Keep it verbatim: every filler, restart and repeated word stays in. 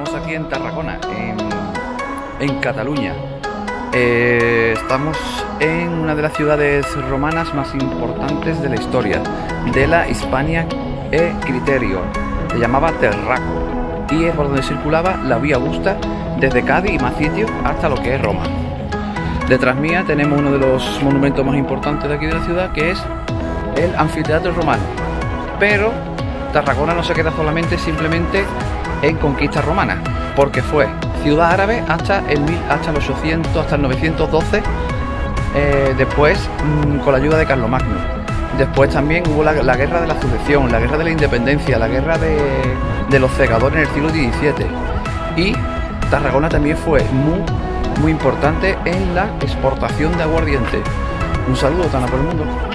estamos aquí en Tarragona, en, en Cataluña. Eh, estamos en una de las ciudades romanas más importantes de la historia, de la Hispania e Criterio. Se llamaba Tarraco y es por donde circulaba la Vía Augusta desde Cádiz y Massitio hasta lo que es Roma. Detrás mía tenemos uno de los monumentos más importantes de aquí de la ciudad, que es el Anfiteatro Romano. Pero Tarragona no se queda solamente simplemente en conquista romana, porque fue ciudad árabe hasta el mil, hasta el ochocientos, hasta el novecientos doce, eh, después mmm, con la ayuda de Carlomagno. Después también hubo la, la guerra de la sucesión, la guerra de la independencia, la guerra de, de los segadores en el siglo diecisiete. Y Tarragona también fue muy, muy importante en la exportación de aguardiente. Un saludo, Tana por el mundo.